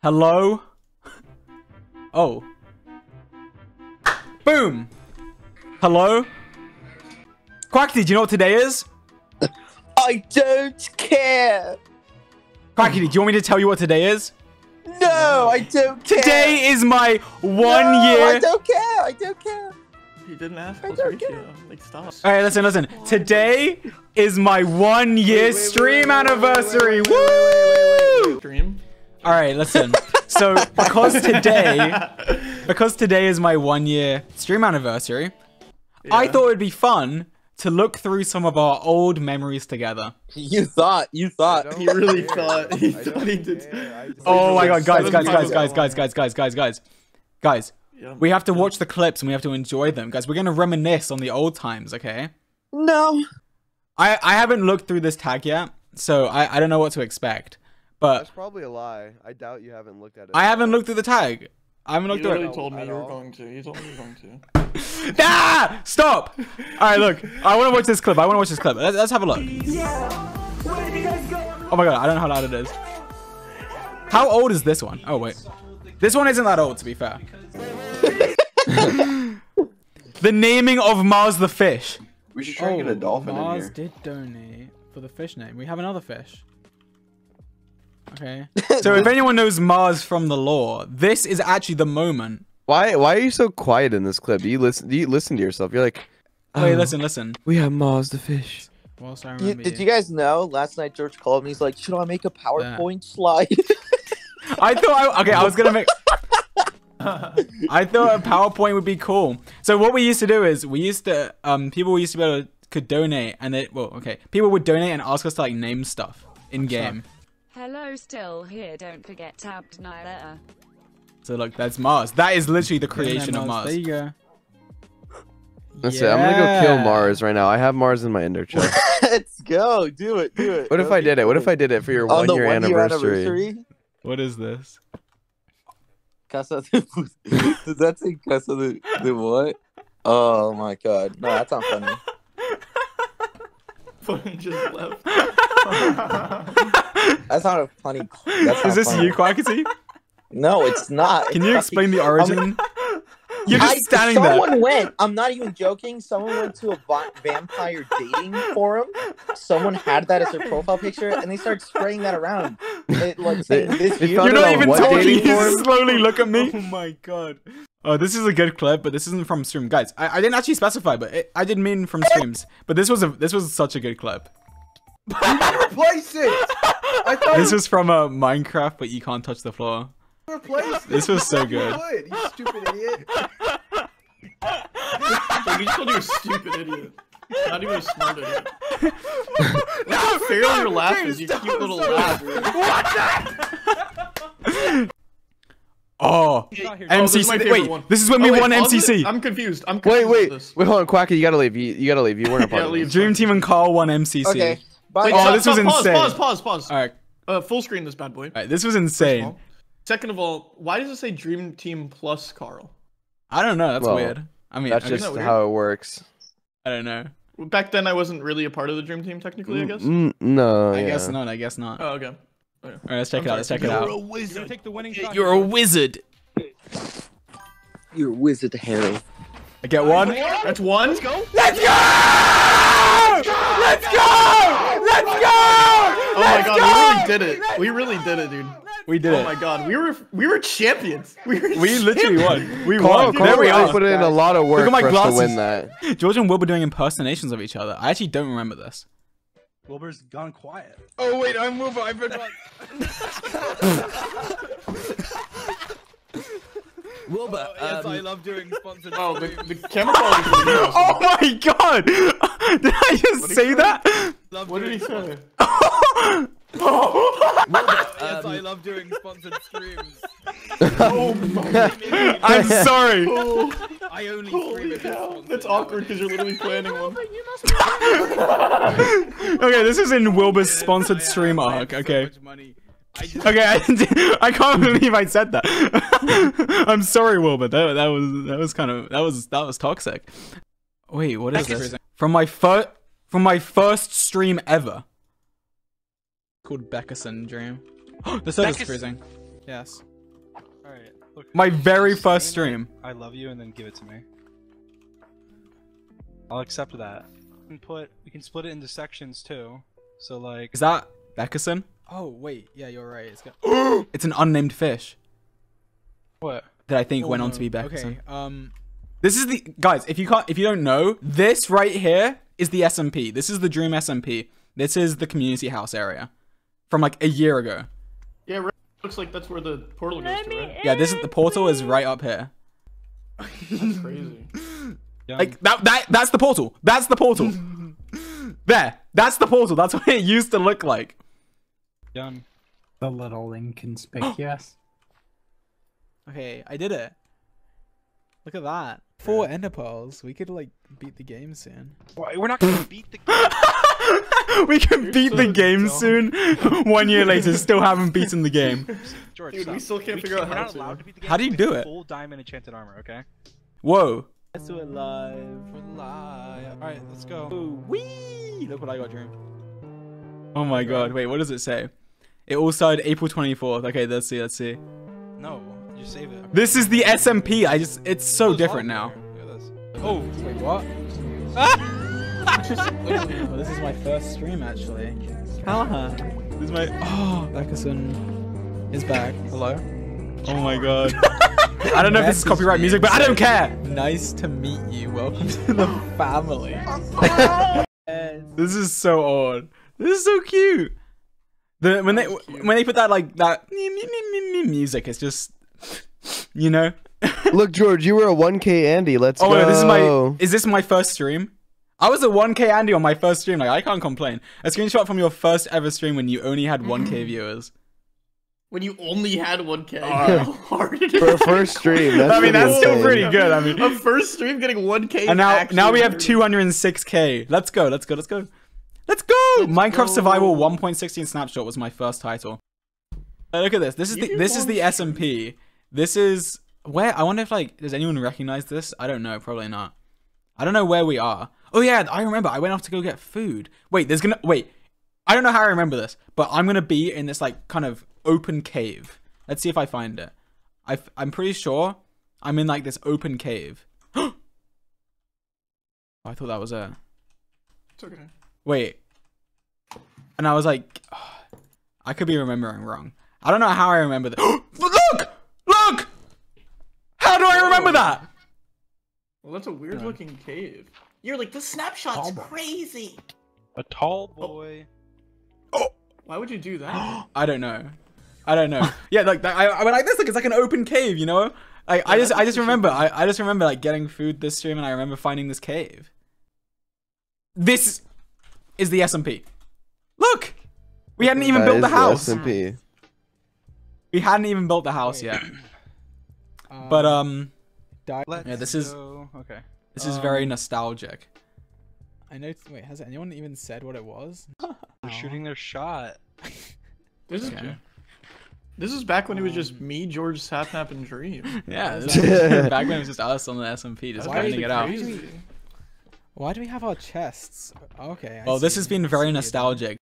Hello? Oh. Boom! Hello? Quackity, do you know what today is? I don't care! Quackity, do you want me to tell you what today is? No, I don't care! Today is my one year- I don't care! I don't care! You didn't ask for ratio. Like, stop. Alright, listen, listen. Today is my one-year stream anniversary! Woo! Dream? Alright, listen. So, because today is my one-year stream anniversary, yeah. I thought it'd be fun to look through some of our old memories together. He really thought he did. Oh my god, guys. Yeah, we have to watch the clips and we have to enjoy them. Guys, we're going to reminisce on the old times, okay? No. I haven't looked through this tag yet, so I don't know what to expect. But that's probably a lie. I doubt you haven't looked at it. I haven't looked through the tag. I haven't looked through it. You told me you were going to. You told me you were going to. Ah! Stop! Alright, look. I want to watch this clip. Let's have a look. Oh my god, I don't know how loud it is. How old is this one? Oh, wait. This one isn't that old, to be fair. The naming of Mars the fish. We should try and get a dolphin in here. Mars did donate for the fish name. We have another fish. Okay. So if anyone knows Mars from the lore, this is actually the moment. Why are you so quiet in this clip? Do you listen to yourself? You're like, wait, listen. We have Mars the fish. Well, I remember did you guys know? Last night George called me. He's like, should I make a PowerPoint slide? I thought I was gonna make. I thought a PowerPoint would be cool. So what we used to do is we used to people used to be able to donate and they people would donate and ask us to like name stuff in game. Hello, still here. Don't forget tabbed neither. So look, that's Mars. That is literally the creation of Mars. There you go. That's it. I'm gonna go kill Mars right now. I have Mars in my ender chest. Let's go. Do it. Do it. What if I did it? What if I did it for your one-year anniversary? What is this? Casa de puta. Does that say casa de what? Oh my god. No, that's not funny. Funny just left. That's not a funny. Is this funny. You, Quackity? No, it's not. Can you explain the origin? You're just standing there. Someone went. I'm not even joking. Someone went to a vampire dating forum. Someone had that as their profile picture, and they started spraying that around. You're not even talking. You just slowly look at me. Oh my god. Oh, this is a good clip, but this isn't from stream, guys. I didn't actually specify, but I did mean from streams. But this was such a good clip. Replace it. This was from Minecraft, but you can't touch the floor. This was so good. You stupid idiot. You just called you a stupid idiot. Not even a smart idiot. No, fail your laugh, you cute little laugh. What the? Oh, MCC. Wait, this is when we won MCC. I'm confused. Wait, hold on, Quacky, you gotta leave. You gotta leave. You weren't a part of it. Dream Team and Carl won MCC. Okay. Oh, this was insane. Pause. All right. Full screen this bad boy. All right, this was insane. Second of all, why does it say Dream Team plus Carl? I don't know. That's weird. I mean, that's just how it works. I don't know. Back then, I wasn't really a part of the Dream Team, technically, I guess. No. I guess not. Oh, okay. All right, let's check it out. You're a wizard. You're a wizard. You're a wizard, Harry. I get one. That's one. Let's go. Let's go. Let's go. Let's go. Oh my god, we really did it. We really did it, dude. We did it. Oh my god, we were champions. We literally won. We won. There we are. Put in a lot of work for us to win that. George and Wilbur doing impersonations of each other. I actually don't remember this. Wilbur's gone quiet. Oh wait, I'm Wilbur. I've been. Wilbur, yes, I love doing sponsored. Oh, the camera quality. Oh my god! Did I just say that? What did he say? Yes, I love doing sponsored streams. Oh my! I'm sorry. I only stream it. That's awkward because you're literally planning one. Okay, this is in Wilbur's sponsored stream arc. Okay. Okay, I can't believe I said that. I'm sorry, Wilbur. That was toxic. Wait, what is this? From my first stream ever. Called Beckerson Dream. The server's freezing. Yes. All right. Look, my very first stream. I love you, and then give it to me. I'll accept that. We can split it into sections too. So like. Is that Beckerson? Oh wait, yeah, you're right. It's got. It's an unnamed fish. What? That I think went on to be Beckerson. Okay. This is the guys. If you don't know, this right here is the SMP. This is the Dream SMP. This is the community house area, from like a year ago. Yeah, right. Looks like that's where the portal goes to, right? Yeah, this is the portal is right up here. That's crazy. Like that's the portal. That's the portal. There. That's the portal. That's what it used to look like. Done. The little inconspicuous. Okay, I did it. Look at that. 4 ender pearls. We could like beat the game soon. We're not gonna beat the game. We can beat the game soon. 1 year later, still haven't beaten the game. George, dude, we still can't figure out how to. How do you do it? Full diamond enchanted armor, okay? Whoa. Let's do it live. We're live. All right, let's go. Ooh, wee! Look what I got, Dream. Oh my god! Wait, what does it say? It all started April 24th. Okay, let's see. Let's see. No, you save it. This is the SMP. I just—it's so different now. Oh, wait, what? Oh, this is my first stream actually. This is my. Oh, Beckerson is back. Hello. Oh my god. I don't know if this is copyright music, but I don't care. Nice to meet you. Welcome to the family. This is so odd. This is so cute. When they put that like that music, it's just, you know. Look, George, you were a 1K Andy. Let's go. No, is this my first stream? I was a 1K Andy on my first stream. Like I can't complain. A screenshot from your first ever stream when you only had 1K viewers. When you only had 1K, how hard it is. For a first stream, that's still pretty good. I mean, a first stream getting 1K. And now we have 206K. Let's go. Let's go. Let's go. Let's go! Minecraft Survival 1.16 Snapshot was my first title. Look at this. This is the SMP. This is where I wonder if like does anyone recognize this? I don't know. Probably not. I don't know where we are. Oh yeah, I remember. I went off to go get food. Wait, I don't know how I remember this, but I'm gonna be in this like kind of open cave. Let's see if I find it. I'm pretty sure I'm in like this open cave. Oh, I thought that was it. It's okay. Wait, and I was like, oh, I could be remembering wrong. I don't know how I remember that. Look! Look! How do I remember that? Well, that's a weird looking cave. You're like, the snapshot's crazy. A tall boy. Oh! Why would you do that? I don't know. I don't know. Yeah, like I went like this. Like it's like an open cave, you know. Like yeah, I just remember. I just remember like getting food this stream, and I remember finding this cave. This is the SMP. Look! We hadn't even built the house. We hadn't even built the house yet. But yeah, this is okay. This is very nostalgic. I know. Wait, has anyone even said what it was? They're shooting their shot. This is back when it was just me, George, Sapnap, and Dream. Yeah, this is back when it was just us on the SMP, just grinding it out. Why do we have our chests? Okay. Well, this has been very nostalgic.